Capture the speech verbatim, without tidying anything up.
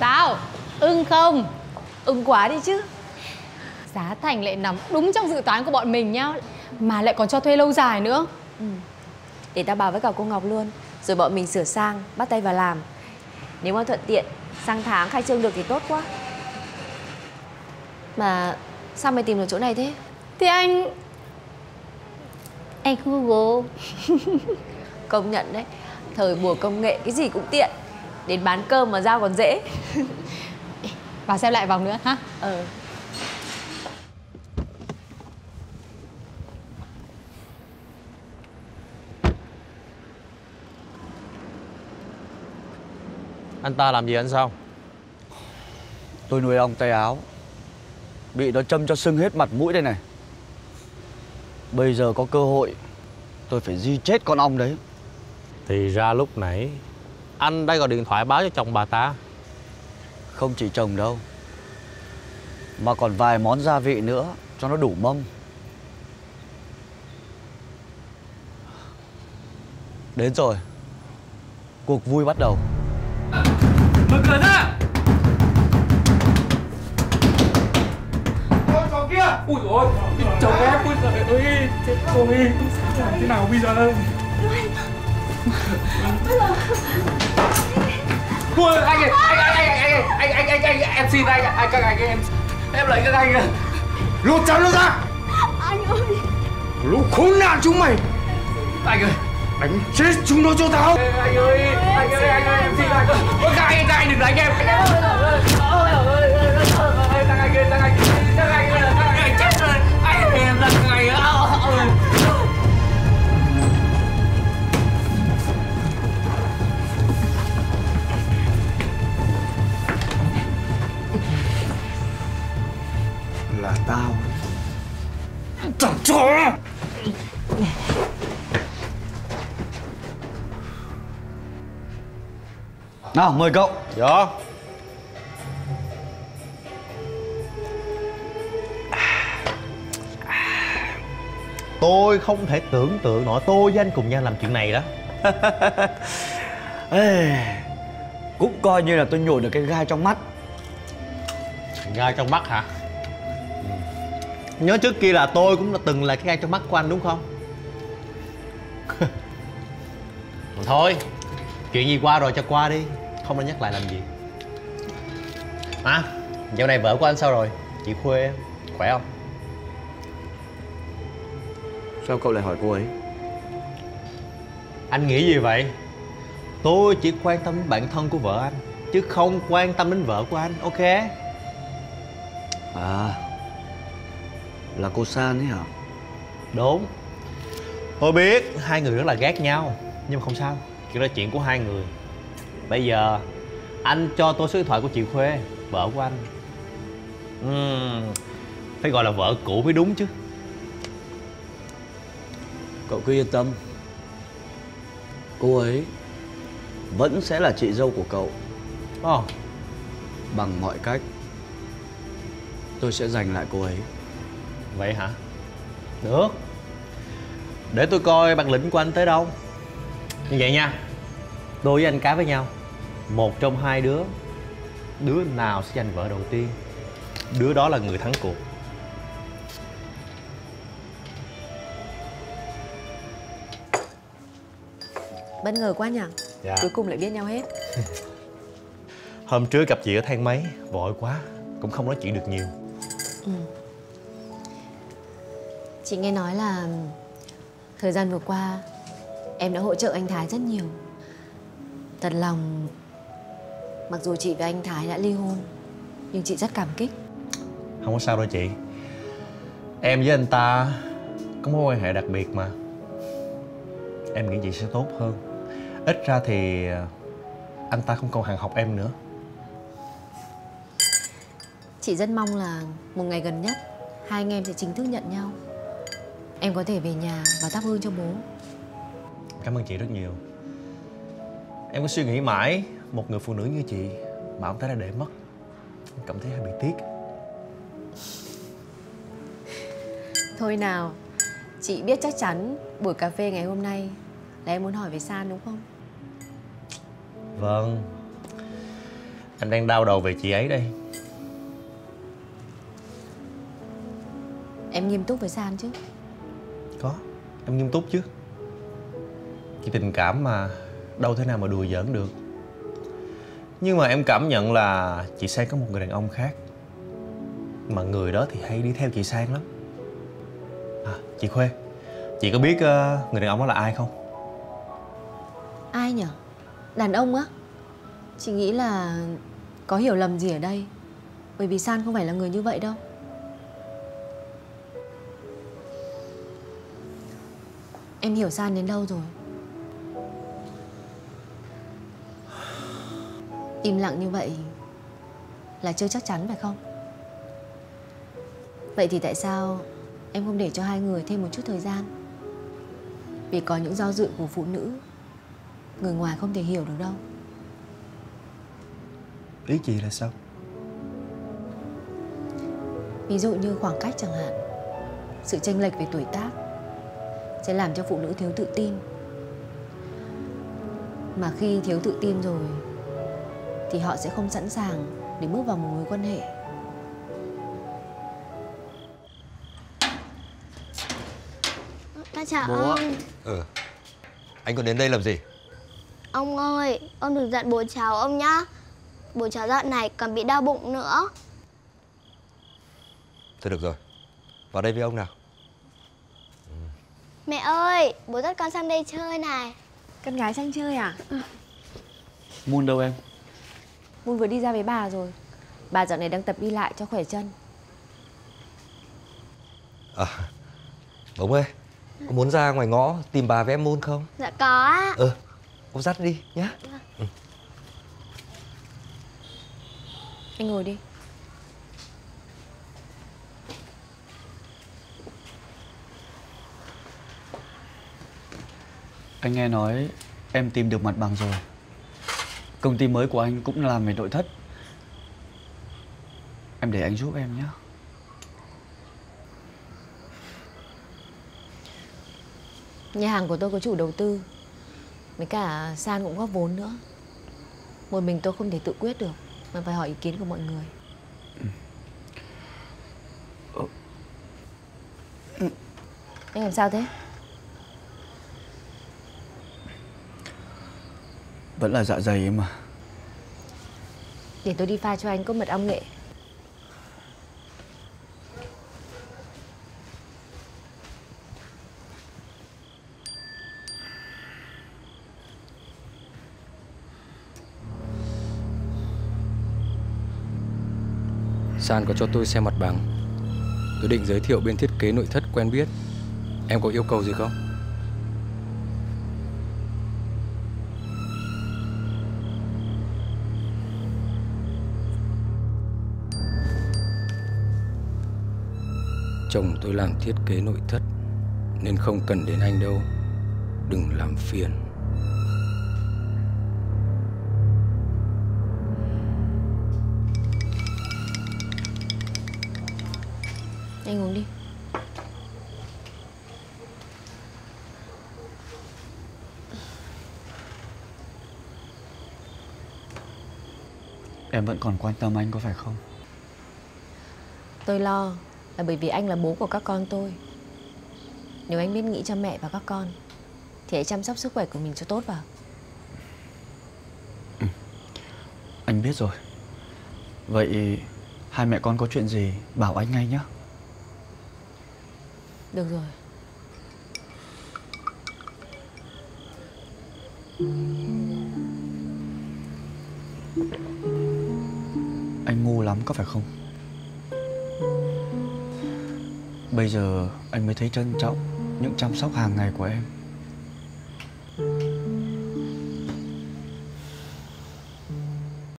Sao? Ưng không? Ưng quá đi chứ. Giá thành lại nằm đúng trong dự toán của bọn mình nhá. Mà lại còn cho thuê lâu dài nữa. Ừ. Để tao bảo với cả cô Ngọc luôn. Rồi bọn mình sửa sang, bắt tay vào làm. Nếu mà thuận tiện, sang tháng khai trương được thì tốt quá. Mà sao mày tìm được chỗ này thế? Thì anh... Anh Google. Công nhận đấy. Thời buổi công nghệ cái gì cũng tiện. Đến bán cơm mà giao còn dễ. Vào xem lại vòng nữa ha. Ờ. Anh ta làm gì anh sao? Tôi nuôi ong tay áo, bị nó châm cho sưng hết mặt mũi đây này. Bây giờ có cơ hội, tôi phải di chết con ong đấy. Thì ra lúc nãy anh đã gọi điện thoại báo cho chồng bà ta. Không chỉ chồng đâu, mà còn vài món gia vị nữa cho nó đủ mâm. Đến rồi, cuộc vui bắt đầu. Mở cửa ra. Ôi chó kia. Ui dồi ôi, chồng em. Ui giời ơi, chết rồi. Làm thế nào bây giờ đây? Ui anh ơi, anh anh anh anh anh anh anh em xin anh ạ, các anh em em lấy các anh ạ. Lột chắn nó ra. Anh ơi. Lũ khốn nạn chúng mày. Anh ơi. Đánh chết chúng nó cho tao. Anh ơi, anh ơi, anh ơi, em xin anh ơi. Ôi các anh, các anh đừng đánh em. Ôi trời ơi, ôi trời ơi, các anh ơi, các anh, các anh ơi, các anh chết rồi. Anh ơi, em là các anh ơi. Là tao. Chẳng cho. Nào, mời cậu. Dạ. Tôi không thể tưởng tượng nổi tôi với anh cùng nhau làm chuyện này đó. Cũng coi như là tôi nhổ được cái gai trong mắt. Gai trong mắt hả? Nhớ trước kia là tôi cũng từng là cái gai trong mắt của anh đúng không? Thôi, chuyện gì qua rồi cho qua đi, không nên nhắc lại làm gì. À, dạo này vợ của anh sao rồi? Chị Khuê khỏe không? Sao cậu lại hỏi cô ấy? Anh nghĩ gì vậy? Tôi chỉ quan tâm đến bản thân của vợ anh, chứ không quan tâm đến vợ của anh, ok? À, là cô San ấy hả? Đúng. Tôi biết hai người rất là ghét nhau, nhưng mà không sao. Chuyện đó chuyện của hai người. Bây giờ anh cho tôi số điện thoại của chị Khuê, vợ của anh. uhm, Phải gọi là vợ cũ mới đúng chứ. Cậu cứ yên tâm, cô ấy vẫn sẽ là chị dâu của cậu. Ồ. Bằng mọi cách tôi sẽ giành lại cô ấy. Vậy hả? Được. Để tôi coi bản lĩnh của anh tới đâu. Như vậy nha, tôi với anh cá với nhau, một trong hai đứa, đứa nào sẽ giành vợ đầu tiên, đứa đó là người thắng cuộc. Bất ngờ quá nhỉ? Dạ. Cuối cùng lại biết nhau hết. Hôm trước gặp chị ở thang máy, vội quá, cũng không nói chuyện được nhiều. Ừ. Chị nghe nói là thời gian vừa qua em đã hỗ trợ anh Thái rất nhiều. Thật lòng, mặc dù chị và anh Thái đã ly hôn, nhưng chị rất cảm kích. Không có sao đâu chị. Em với anh ta có mối quan hệ đặc biệt mà. Em nghĩ chị sẽ tốt hơn. Ít ra thì anh ta không còn hàng học em nữa. Chị rất mong là một ngày gần nhất hai anh em sẽ chính thức nhận nhau. Em có thể về nhà và thắp hương cho bố. Cảm ơn chị rất nhiều. Em có suy nghĩ mãi, một người phụ nữ như chị mà ông ta đã để mất, em cảm thấy hơi bị tiếc. Thôi nào, chị biết chắc chắn buổi cà phê ngày hôm nay là em muốn hỏi về San đúng không? Vâng. Anh đang đau đầu về chị ấy đây. Em nghiêm túc với Sam chứ? Có, em nghiêm túc chứ. Chị tình cảm mà, đâu thế nào mà đùa giỡn được. Nhưng mà em cảm nhận là chị Sang có một người đàn ông khác. Mà người đó thì hay đi theo chị Sang lắm. À, chị Khuê, chị có biết uh, người đàn ông đó là ai không? Ai nhở? Đàn ông á? Chị nghĩ là có hiểu lầm gì ở đây. Bởi vì San không phải là người như vậy đâu. Em hiểu San đến đâu rồi. Im lặng như vậy là chưa chắc chắn phải không? Vậy thì tại sao em không để cho hai người thêm một chút thời gian? Vì có những do dự của phụ nữ, người ngoài không thể hiểu được đâu. Ý chị là sao? Ví dụ như khoảng cách chẳng hạn. Sự chênh lệch về tuổi tác sẽ làm cho phụ nữ thiếu tự tin. Mà khi thiếu tự tin rồi thì họ sẽ không sẵn sàng để bước vào một mối quan hệ. Ba chào ông. Ừ. Anh còn đến đây làm gì? Ông ơi, ông đừng giận bố cháu ông nhá. Bố cháu dạo này còn bị đau bụng nữa. Thôi được rồi, vào đây với ông nào. Ừ. Mẹ ơi, bố dắt con sang đây chơi này. Con gái sang chơi à? Ừ. Moon đâu em? Moon vừa đi ra với bà rồi. Bà dạo này đang tập đi lại cho khỏe chân. À, Bống ơi, có muốn ra ngoài ngõ tìm bà với em Moon không? Dạ có ạ. Ừ, ông dắt đi nhá. Ừ. Anh ngồi đi. Anh nghe nói em tìm được mặt bằng rồi. Công ty mới của anh cũng làm về nội thất. Em để anh giúp em nhé. Nhà hàng của tôi có chủ đầu tư, với cả San cũng góp vốn nữa. Một mình tôi không thể tự quyết được, mà phải hỏi ý kiến của mọi người. Ừ. Ừ. Anh làm sao thế? Vẫn là dạ dày em mà. Để tôi đi pha cho anh cốc mật ong nghệ. San có cho tôi xem mặt bằng. Tôi định giới thiệu bên thiết kế nội thất quen biết. Em có yêu cầu gì không? Chồng tôi làm thiết kế nội thất nên không cần đến anh đâu. Đừng làm phiền. Anh uống đi. Em vẫn còn quan tâm anh có phải không? Tôi lo là bởi vì anh là bố của các con tôi. Nếu anh biết nghĩ cho mẹ và các con thì hãy chăm sóc sức khỏe của mình cho tốt vào. Ừ. Anh biết rồi. Vậy hai mẹ con có chuyện gì bảo anh ngay nhé. Được rồi. Anh ngu lắm có phải không? Bây giờ anh mới thấy trân trọng những chăm sóc hàng ngày của em.